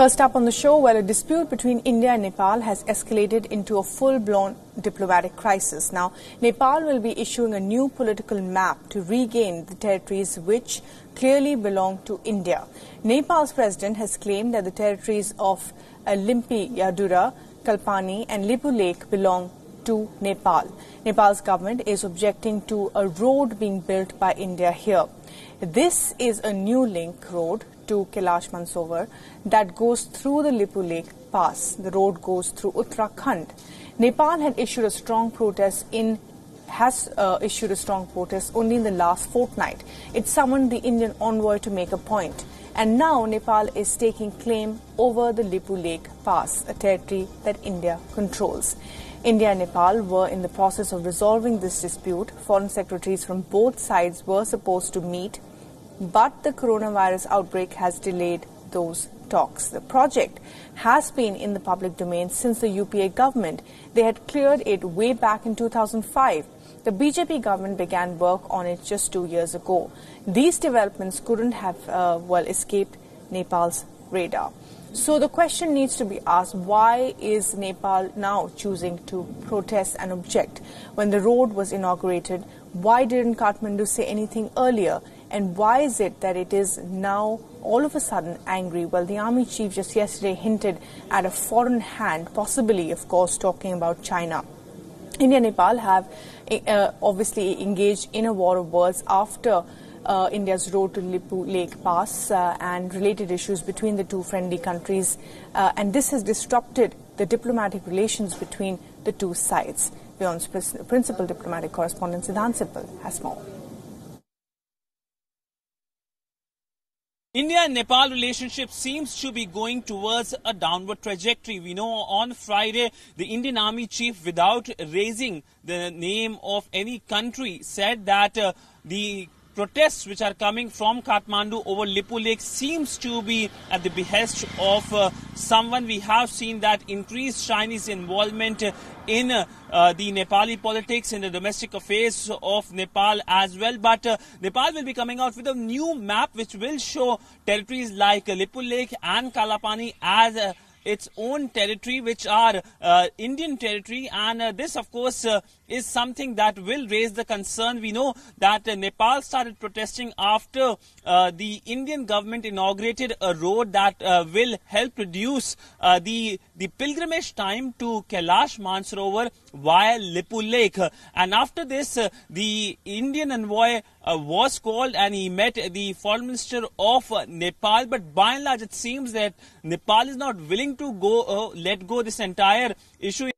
First up on the show, well, a dispute between India and Nepal has escalated into a full-blown diplomatic crisis. Now, Nepal will be issuing a new political map to regain the territories which clearly belong to India. Nepal's president has claimed that the territories of Limpiyadhura, Kalapani and Lipulekh belong to Nepal. Nepal's government is objecting to a road being built by India here. This is a new link road to Kailash Mansarovar that goes through the Lipulekh Pass. The road goes through Uttarakhand. Nepal had issued a strong protest only in the last fortnight. It summoned the Indian envoy to make a point. And now Nepal is taking claim over the Lipulekh Pass, a territory that India controls. India and Nepal were in the process of resolving this dispute. Foreign secretaries from both sides were supposed to meet, but the coronavirus outbreak has delayed those talks. The project has been in the public domain since the UPA government. They had cleared it way back in 2005. The BJP government began work on it just 2 years ago. These developments couldn't have, escaped Nepal's radar. So the question needs to be asked, why is Nepal now choosing to protest and object? When the road was inaugurated, why didn't Kathmandu say anything earlier? And why is it that it is now all of a sudden angry? Well, the army chief just yesterday hinted at a foreign hand, possibly, of course, talking about China. India and Nepal have obviously engaged in a war of words after India's road to Lipulekh Pass and related issues between the two friendly countries. And this has disrupted the diplomatic relations between the two sides. Beyond's principal diplomatic correspondent Siddhanth Sipal has more. India and Nepal relationship seems to be going towards a downward trajectory. We know on Friday, the Indian Army Chief, without raising the name of any country, said that the protests which are coming from Kathmandu over Lipulekh seems to be at the behest of someone. We have seen that increased Chinese involvement in the Nepali politics, in the domestic affairs of Nepal as well. But Nepal will be coming out with a new map which will show territories like Lipulekh and Kalapani as its own territory, which are Indian territory, and this of course is something that will raise the concern. We know that Nepal started protesting after the Indian government inaugurated a road that will help reduce the pilgrimage time to Kailash Mansarovar via Lipulekh. And after this, the Indian envoy was called and he met the foreign minister of Nepal. But by and large, it seems that Nepal is not willing to let go this entire issue.